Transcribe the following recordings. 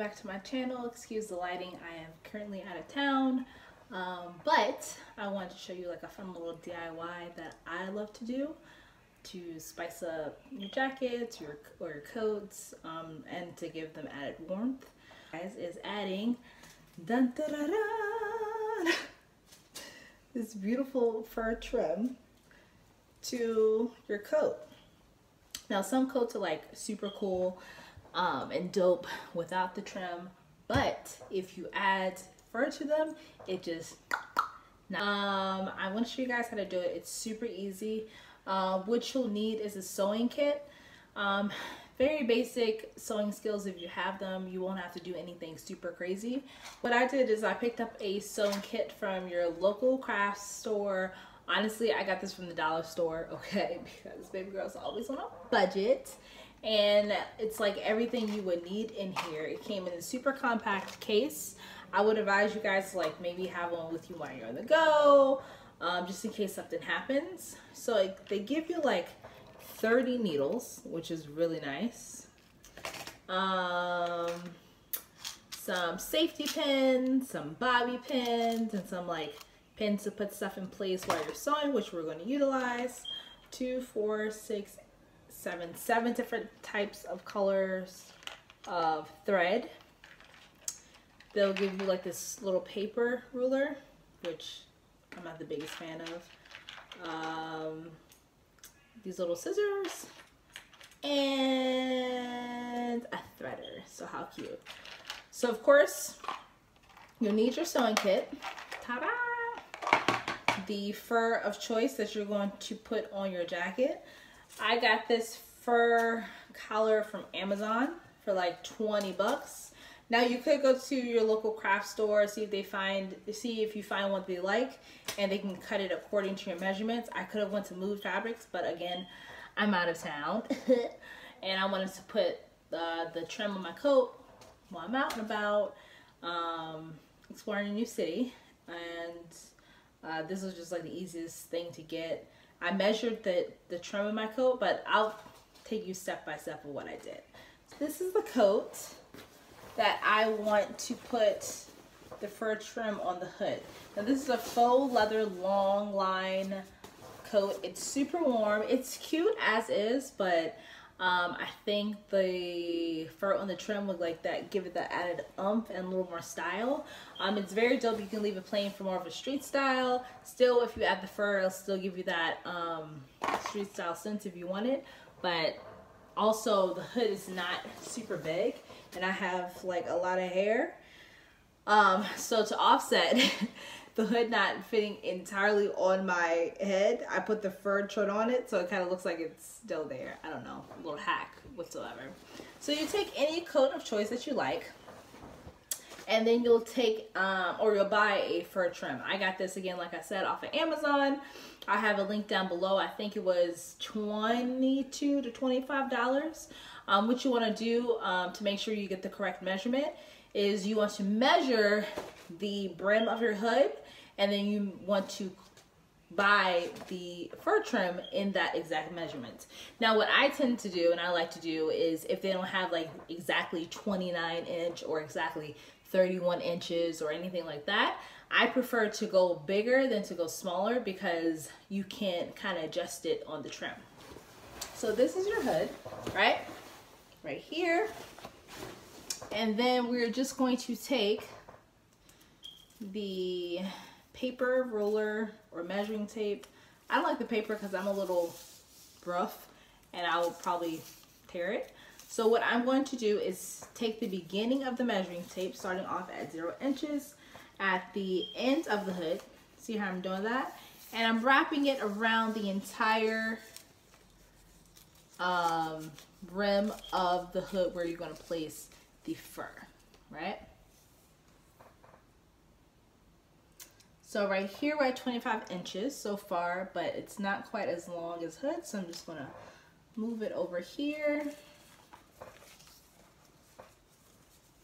back to my channel. Excuse the lighting, I am currently out of town, but I wanted to show you like a fun little DIY that I love to do to spice up your jackets or your coats, and to give them added warmth. Guys, is adding dun, da, da, da, this beautiful fur trim to your coat. Now some coats are like super cool and dope without the trim, but if you add fur to them, it just I want to show you guys how to do it. It's super easy. What you'll need is a sewing kit. Very basic sewing skills. If you have them, you won't have to do anything super crazy. What I did is I picked up a sewing kit from your local craft store. Honestly, I got this from the dollar store, okay, because baby girls always on a budget. And it's like everything you would need in here. It came in a super compact case. I would advise you guys to like maybe have one with you while you're on the go, just in case something happens. So they give you like 30 needles, which is really nice. Some safety pins, some bobby pins, and some like pins to put stuff in place while you're sewing, which we're going to utilize. 2, 4, 6, 7 different types of colors of thread. They'll give you like this little paper ruler, which I'm not the biggest fan of. These little scissors and a threader. So how cute. So of course you'll need your sewing kit, ta-da, the fur of choice that you're going to put on your jacket. I got this fur collar from Amazon for like 20 bucks. Now you could go to your local craft store, see if you find what they like, and they can cut it according to your measurements. I could have went to Move Fabrics, but again, I'm out of town, and I wanted to put the trim on my coat while I'm out and about, exploring a new city, and this was just like the easiest thing to get. I measured the trim of my coat, but I'll take you step by step of what I did. This is the coat that I want to put the fur trim on the hood. Now this is a faux leather long line coat. It's super warm. It's cute as is, but I think the fur on the trim would like that, give it that added oomph and a little more style. It's very dope. You can leave it plain for more of a street style. Still, if you add the fur, it'll still give you that street style sense if you want it. But also the hood is not super big, and I have like a lot of hair. So to offset the hood not fitting entirely on my head, I put the fur trim on it, so it kind of looks like it's still there. I don't know, a little hack whatsoever. So you take any coat of choice that you like, and then you'll take or you'll buy a fur trim. I got this again, like I said, off of Amazon. I have a link down below. I think it was $22 to $25. What you want to do to make sure you get the correct measurement is you want to measure the brim of your hood, and then you want to buy the fur trim in that exact measurement. Now what I tend to do and I like to do is if they don't have like exactly 29 inch or exactly 31 inches or anything like that, I prefer to go bigger than to go smaller because you can kind of adjust it on the trim. So this is your hood, right here. And then we're just going to take the paper roller or measuring tape. I don't like the paper because I'm a little rough and I'll probably tear it. So what I'm going to do is take the beginning of the measuring tape, starting off at 0 inches, at the end of the hood. See how I'm doing that? And I'm wrapping it around the entire rim of the hood where you're going to place the fur, right? So right here we're at 25 inches so far, but it's not quite as long as hood, so I'm just gonna move it over here.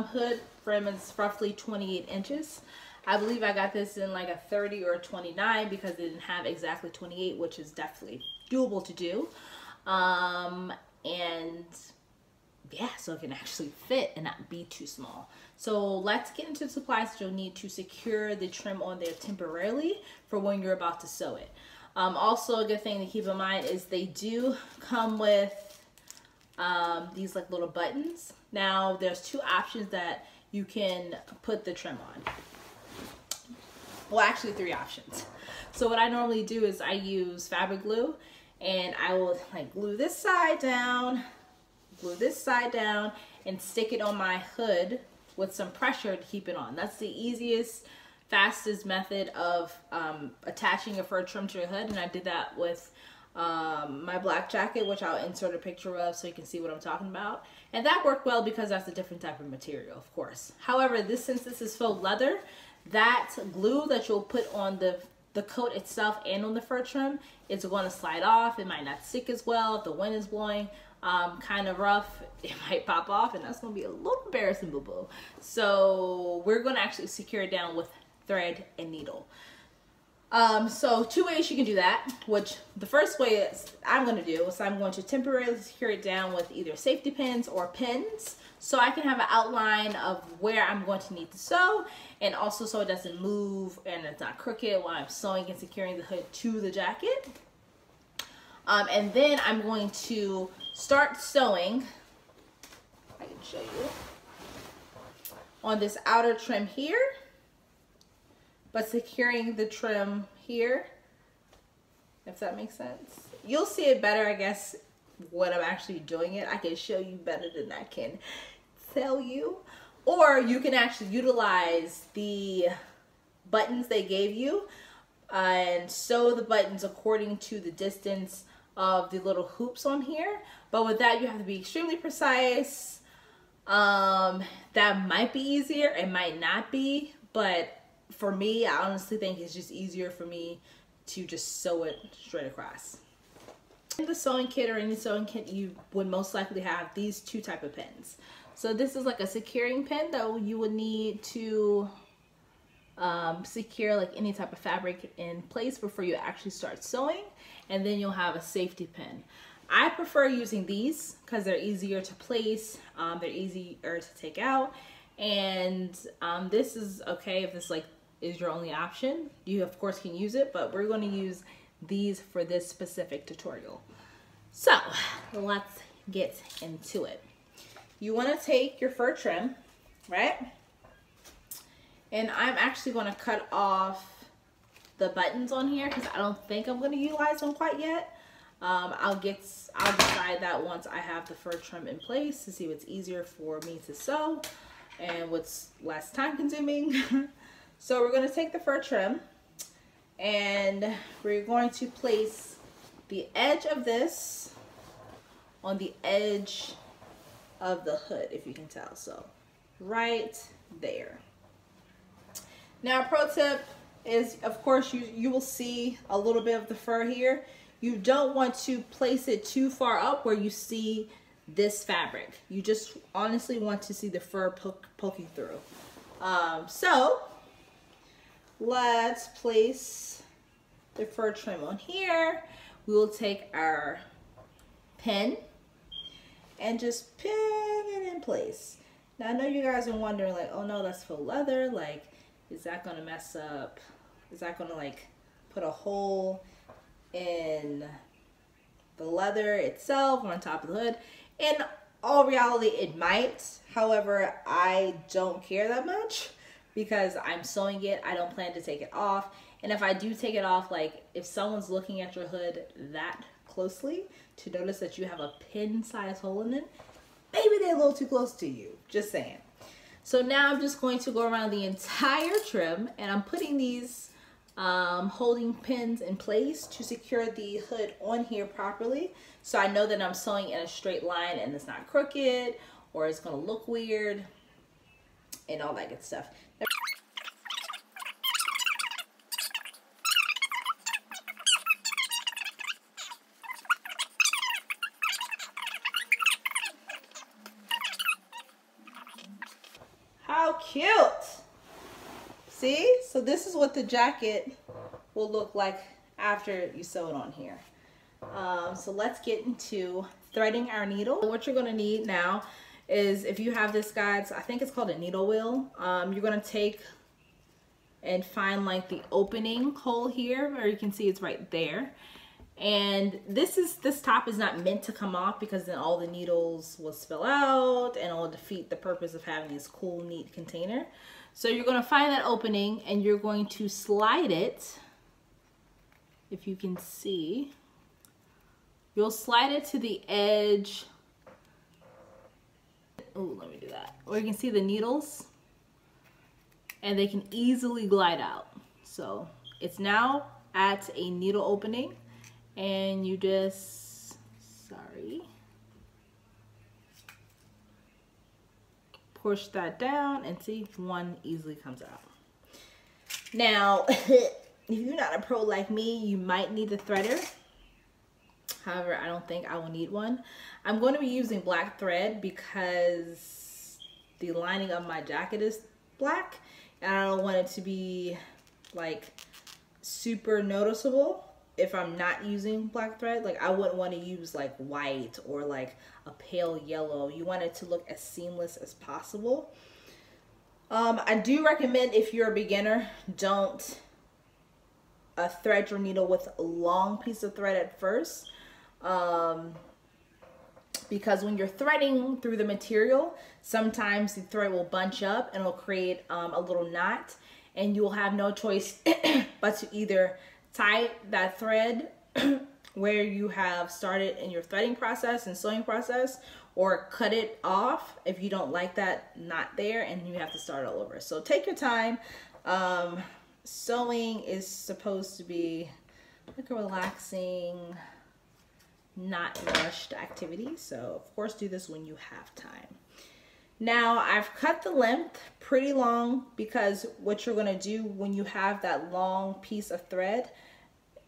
Hood rim is roughly 28 inches. I believe I got this in like a 30 or a 29 because they didn't have exactly 28, which is definitely doable to do. And yeah, so it can actually fit and not be too small. So let's get into the supplies that you'll need to secure the trim on there temporarily for when you're about to sew it. Also a good thing to keep in mind is they do come with these like little buttons. Now there's two options that you can put the trim on. Well, actually three options. So what I normally do is I use fabric glue, and I will like glue this side down, and stick it on my hood with some pressure to keep it on. That's the easiest, fastest method of attaching a fur trim to your hood, and I did that with my black jacket, which I'll insert a picture of so you can see what I'm talking about. And that worked well because that's a different type of material, of course. However, since this is faux leather, that glue that you'll put on the coat itself and on the fur trim, it's going to slide off. It might not stick as well. If the wind is blowing kind of rough, it might pop off, and that's going to be a little embarrassing, boo-boo. So we're going to actually secure it down with thread and needle. So two ways you can do that, which the first way is I'm going to do is I'm going to temporarily secure it down with either safety pins or pins, so I can have an outline of where I'm going to need to sew, and also so it doesn't move and it's not crooked while I'm sewing and securing the hood to the jacket. And then I'm going to start sewing, I can show you, on this outer trim here, but securing the trim here, if that makes sense. You'll see it better, I guess, when I'm actually doing it. I can show you better than I can tell you. Or you can actually utilize the buttons they gave you and sew the buttons according to the distance of the little hoops on here. But with that, you have to be extremely precise. That might be easier, it might not be, but for me, I honestly think it's just easier for me to just sew it straight across. In the sewing kit or any sewing kit, you would most likely have these two type of pins. So this is like a securing pin that you would need to secure like any type of fabric in place before you actually start sewing. And then you'll have a safety pin. I prefer using these because they're easier to place, they're easier to take out. And this is okay if this like is your only option. You of course can use it, but we're going to use these for this specific tutorial. So let's get into it. You want to take your fur trim, right? And I'm actually going to cut off the buttons on here because I don't think I'm going to utilize them quite yet. I'll decide that once I have the fur trim in place to see what's easier for me to sew and what's less time consuming. So we're going to take the fur trim and we're going to place the edge of this on the edge of the hood, if you can tell. So right there. Now, pro tip is, of course, you will see a little bit of the fur here. You don't want to place it too far up where you see this fabric. You just honestly want to see the fur poking through. So let's place the fur trim on here. We will take our pin and just pin it in place. Now I know you guys are wondering like, oh no, that's faux leather. Like, is that gonna mess up? Is that gonna like put a hole in the leather itself or on top of the hood? In all reality, it might. However, I don't care that much because I'm sewing it. I don't plan to take it off. And if I do take it off, like if someone's looking at your hood that closely to notice that you have a pin-sized hole in it, maybe they're a little too close to you. Just saying. So now I'm just going to go around the entire trim, and I'm putting these holding pins in place to secure the hood on here properly, so I know that I'm sewing in a straight line and it's not crooked or it's gonna look weird and all that good stuff. How cute! See? So this is what the jacket will look like after you sew it on here. So let's get into threading our needle. What you're going to need now is, if you have this, guys, I think it's called a needle wheel, you're going to take and find like the opening hole here, or you can see it's right there. And this top is not meant to come off, because then all the needles will spill out and it'll defeat the purpose of having this cool, neat container. So you're going to find that opening and you're going to slide it. If you can see, you'll slide it to the edge. Oh, let me do that. Or you can see the needles, and they can easily glide out. So it's now at a needle opening, and you just, sorry, push that down and see, one easily comes out. Now, if you're not a pro like me, you might need the threader. However, I don't think I will need one. I'm going to be using black thread because the lining of my jacket is black, and I don't want it to be like super noticeable if I'm not using black thread. Like, I wouldn't want to use like white or like a pale yellow. You want it to look as seamless as possible. I do recommend, if you're a beginner, don't thread your needle with a long piece of thread at first, because when you're threading through the material, sometimes the thread will bunch up and it'll create a little knot, and you'll have no choice but to either tie that thread where you have started in your threading process and sewing process, or cut it off if you don't like that knot there and you have to start all over. So take your time. Sewing is supposed to be like a relaxing, not rushed activity, so of course do this when you have time. Now, I've cut the length pretty long, because what you're going to do when you have that long piece of thread,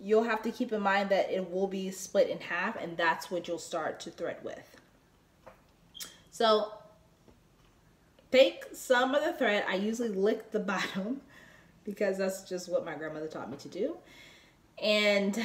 you'll have to keep in mind that it will be split in half, and that's what you'll start to thread with. So take some of the thread. I usually lick the bottom because that's just what my grandmother taught me to do, and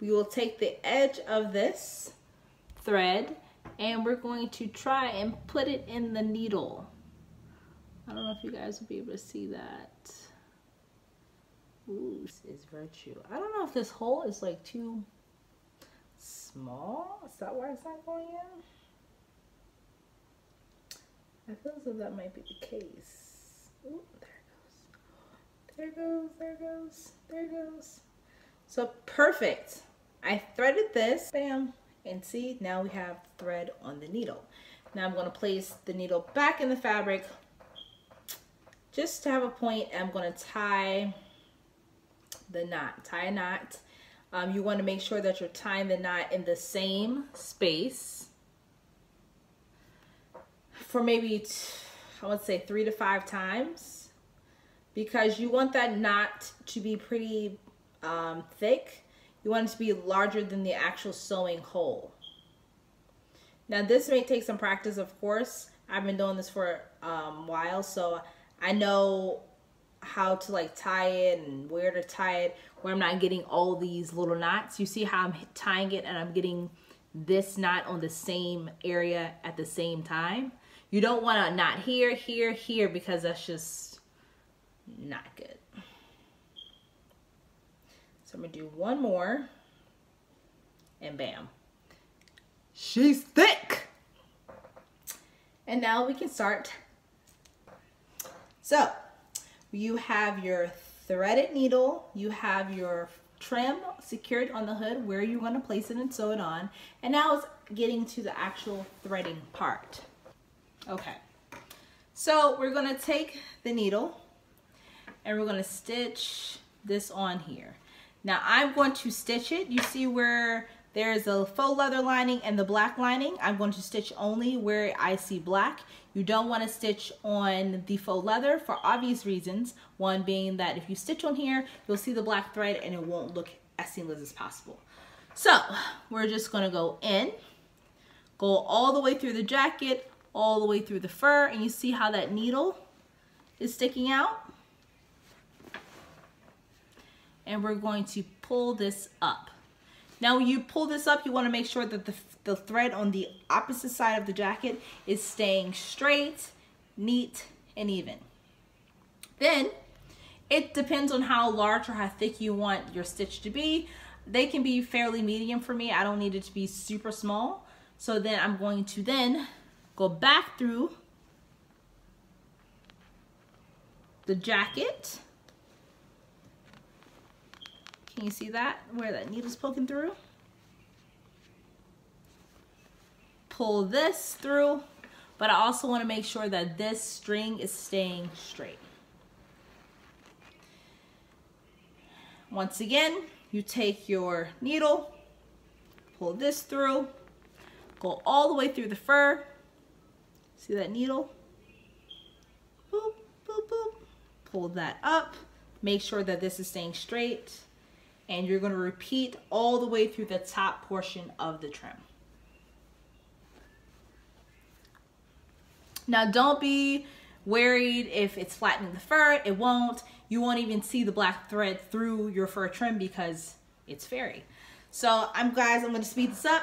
we will take the edge of this thread and we're going to try and put it in the needle. I don't know if you guys will be able to see that. Ooh, this is virtue. I don't know if this hole is like too small. Is that why it's not going in? I feel as though that might be the case. Ooh, there it goes. There it goes, there it goes, there it goes. So perfect. I threaded this, bam, and see, now we have thread on the needle. Now I'm going to place the needle back in the fabric just to have a point. I'm going to tie the knot, tie a knot. You want to make sure that you're tying the knot in the same space for maybe, I would say 3 to 5 times, because you want that knot to be pretty thick. You want it to be larger than the actual sewing hole. Now, this may take some practice, of course. I've been doing this for a while, so I know how to like tie it and where to tie it, where I'm not getting all these little knots. You see how I'm tying it and I'm getting this knot on the same area at the same time. You don't want a knot here, here, here, because that's just not good. So I'm gonna do one more, and bam, she's thick. And now we can start. So you have your threaded needle, you have your trim secured on the hood where you want to place it and sew it on, and now it's getting to the actual threading part. Okay, so we're gonna take the needle and we're gonna stitch this on here. Now I'm going to stitch it. You see where there's a faux leather lining and the black lining? I'm going to stitch only where I see black. You don't want to stitch on the faux leather for obvious reasons. One being that if you stitch on here, you'll see the black thread and it won't look as seamless as possible. So we're just going to go in, go all the way through the jacket, all the way through the fur, and you see how that needle is sticking out? And we're going to pull this up. Now when you pull this up, you want to make sure that the thread on the opposite side of the jacket is staying straight, neat, and even. Then it depends on how large or how thick you want your stitch to be. They can be fairly medium for me. I don't need it to be super small. So then I'm going to then go back through the jacket. Can you see that, where that needle's poking through? Pull this through, but I also want to make sure that this string is staying straight. Once again, you take your needle, pull this through, go all the way through the fur. See that needle? Boop, boop, boop. Pull that up. Make sure that this is staying straight. And you're going to repeat all the way through the top portion of the trim. Now don't be worried if it's flattening the fur. It won't. You won't even see the black thread through your fur trim because it's fairy. So guys, I'm going to speed this up.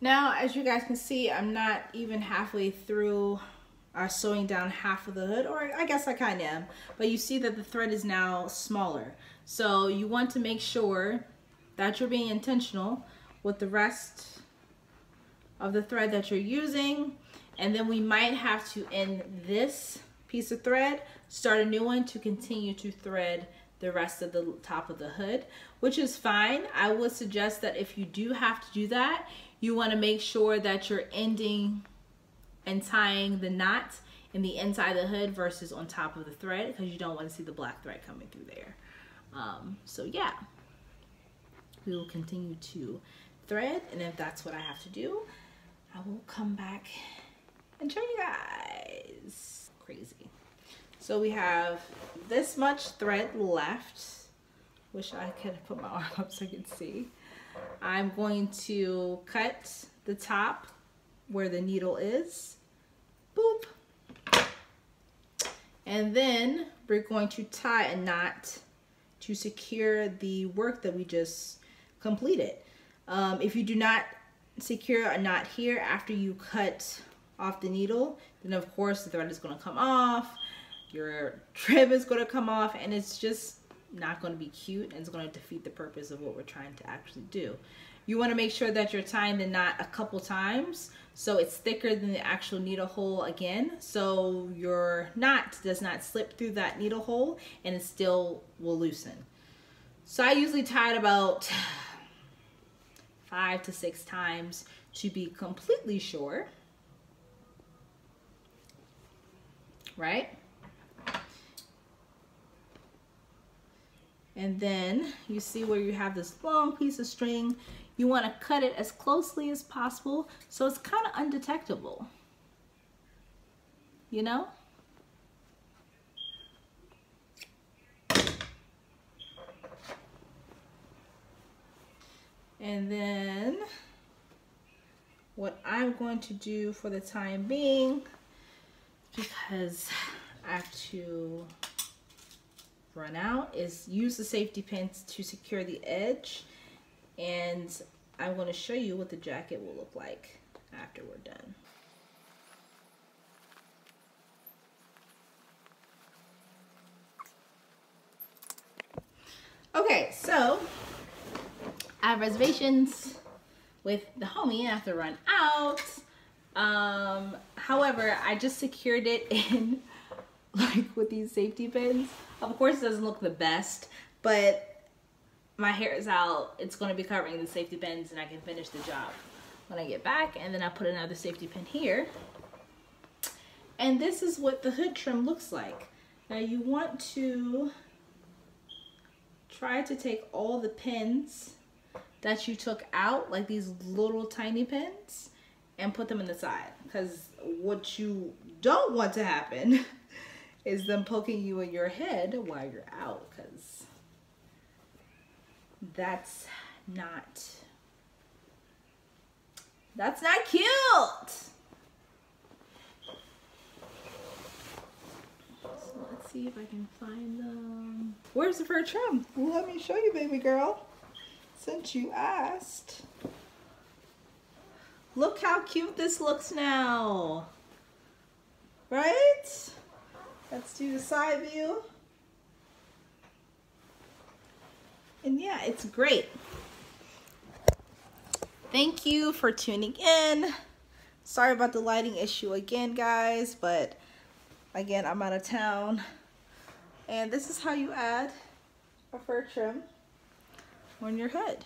Now, as you guys can see, I'm not even halfway through sewing down half of the hood, or I guess I kind of am, but you see that the thread is now smaller. So you want to make sure that you're being intentional with the rest of the thread that you're using. And then we might have to end this piece of thread, start a new one to continue to thread the rest of the top of the hood, which is fine. I would suggest that if you do have to do that, you want to make sure that you're ending and tying the knot in the inside of the hood versus on top of the thread, because you don't want to see the black thread coming through there. So yeah, we will continue to thread, and if that's what I have to do, I will come back and show you guys. Crazy. So we have this much thread left. Wish I could put my arm up so I could see. I'm going to cut the top where the needle is. Boop. And then we're going to tie a knot to secure the work that we just completed. If you do not secure a knot here after you cut off the needle, then of course the thread is going to come off, your trim is going to come off, and it's just not going to be cute, and it's going to defeat the purpose of what we're trying to actually do. You want to make sure that you're tying the knot a couple times so it's thicker than the actual needle hole again, so your knot does not slip through that needle hole and it still will loosen. So I usually tie it about 5 to 6 times to be completely sure, right? And then you see where you have this long piece of string. You want to cut it as closely as possible so it's kind of undetectable, you know? And then what I'm going to do for the time being, because I have to run out, is use the safety pins to secure the edge, and I want to show you what the jacket will look like after we're done. Okay, so I have reservations with the homie and I have to run out. However, I just secured it in like with these safety pins. Of course it doesn't look the best, but my hair is out. It's going to be covering the safety pins and I can finish the job when I get back. And then I put another safety pin here. And this is what the hood trim looks like. Now you want to try to take all the pins that you took out, like these little tiny pins, and put them in the side, because what you don't want to happen is them poking you in your head while you're out, because that's not cute. So let's see if I can find them. Where's the fur trim? Let me show you, baby girl, since you asked. Look how cute this looks now, right? Let's do the side view. And yeah, it's great. Thank you for tuning in. Sorry about the lighting issue again, guys, but again, I'm out of town. And this is how you add a fur trim on your hood.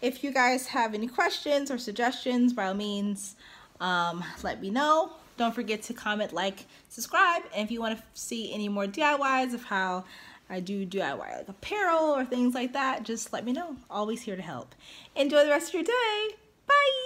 If you guys have any questions or suggestions, by all means, let me know. Don't forget to comment, like, subscribe. And if you want to see any more DIYs of how I do DIY, like apparel or things like that, just let me know. Always here to help. Enjoy the rest of your day. Bye.